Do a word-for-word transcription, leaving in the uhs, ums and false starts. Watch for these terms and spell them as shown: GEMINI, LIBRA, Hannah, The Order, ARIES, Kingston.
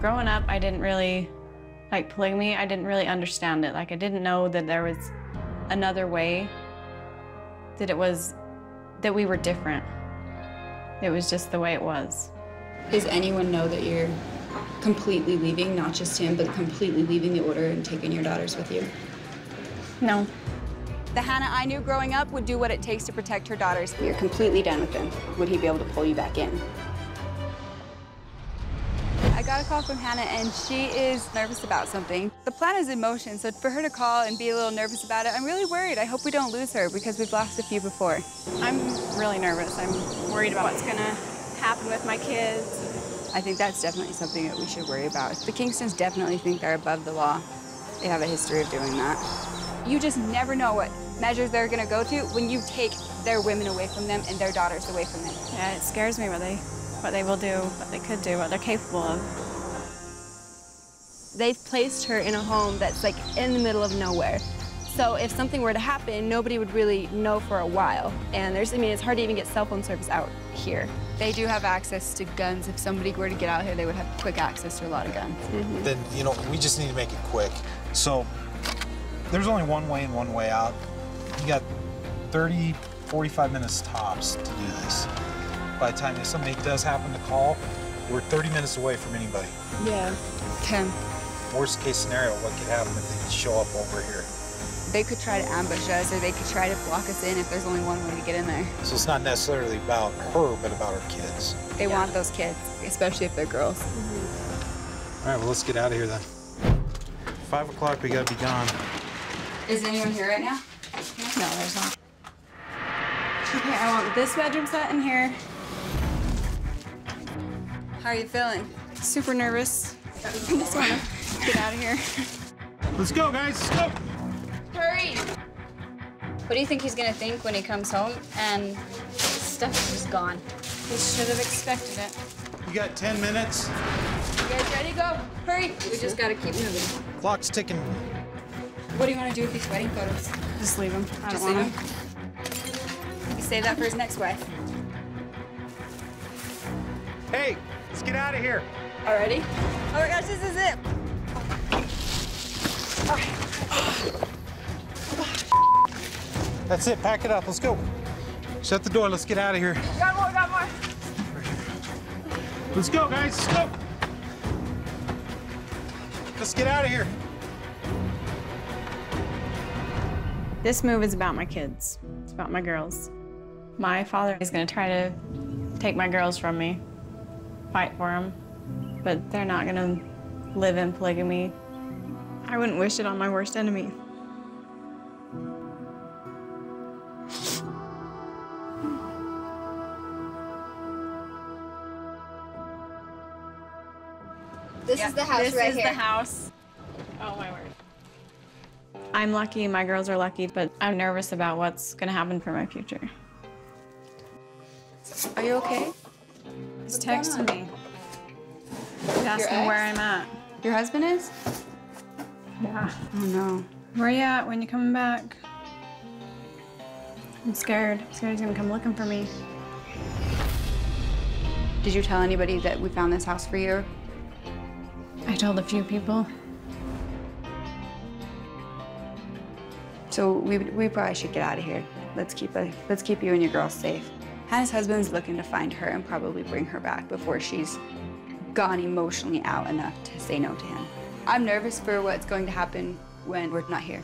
Growing up, I didn't really, like polygamy, I didn't really understand it. Like I didn't know that there was another way, that it was, that we were different. It was just the way it was. Does anyone know that you're completely leaving, not just him, but completely leaving the order and taking your daughters with you? No. The Hannah I knew growing up would do what it takes to protect her daughters. You're completely done with him. Would he be able to pull you back in? I got a call from Hannah, and she is nervous about something. The plan is in motion, so for her to call and be a little nervous about it, I'm really worried. I hope we don't lose her, because we've lost a few before. I'm really nervous. I'm worried about what's gonna happen with my kids. I think that's definitely something that we should worry about. The Kingstons definitely think they're above the law. They have a history of doing that. You just never know what measures they're gonna go to when you take their women away from them and their daughters away from them. Yeah, it scares me really. What they will do, what they could do, what they're capable of. They've placed her in a home that's like in the middle of nowhere. So if something were to happen, nobody would really know for a while. And there's, I mean, it's hard to even get cell phone service out here. They do have access to guns. If somebody were to get out here, they would have quick access to a lot of guns. Mm-hmm. Then, you know, we just need to make it quick. So there's only one way in, one way out. You got thirty, forty-five minutes tops to do this. By the time if somebody does happen to call, we're thirty minutes away from anybody. Yeah, ten. Worst case scenario, what could happen if they show up over here? They could try to ambush us, or they could try to block us in if there's only one way to get in there. So it's not necessarily about her, but about her kids. They yeah. want those kids, especially if they're girls. Mm-hmm. All right, well, let's get out of here then. Five o'clock, we gotta be gone. Is anyone here right now? No, there's not. Okay, I want this bedroom set in here. How are you feeling? Super nervous. I just want to get out of here. Let's go, guys. Let's go. Hurry. What do you think he's going to think when he comes home and stuff is just gone? He should have expected it. You got ten minutes. You guys ready? Go. Hurry. We just got to keep moving. Clock's ticking. What do you want to do with these wedding photos? Just leave them. I don't want them. You save that for his next wife. Hey. Let's get out of here. Already? Oh my gosh, this is it. Oh. That's it. Pack it up. Let's go. Shut the door. Let's get out of here. Got more. Got more. Let's go, guys. Let's go. Let's get out of here. This move is about my kids. It's about my girls. My father is going to try to take my girls from me. Fight for them, but they're not gonna live in polygamy. I wouldn't wish it on my worst enemy. This yeah. is the house this right here. This is the house. Oh my word. I'm lucky, my girls are lucky, but I'm nervous about what's gonna happen for my future. Are you okay? He's texting me. He's asking where I'm at. Your husband is? Yeah. Oh, no. Where are you at? When you coming back? I'm scared. I'm scared he's going to come looking for me. Did you tell anybody that we found this house for you? I told a few people. So we, we probably should get out of here. Let's keep, a, let's keep you and your girls safe. Hannah's husband's looking to find her and probably bring her back before she's gone emotionally out enough to say no to him. I'm nervous for what's going to happen when we're not here.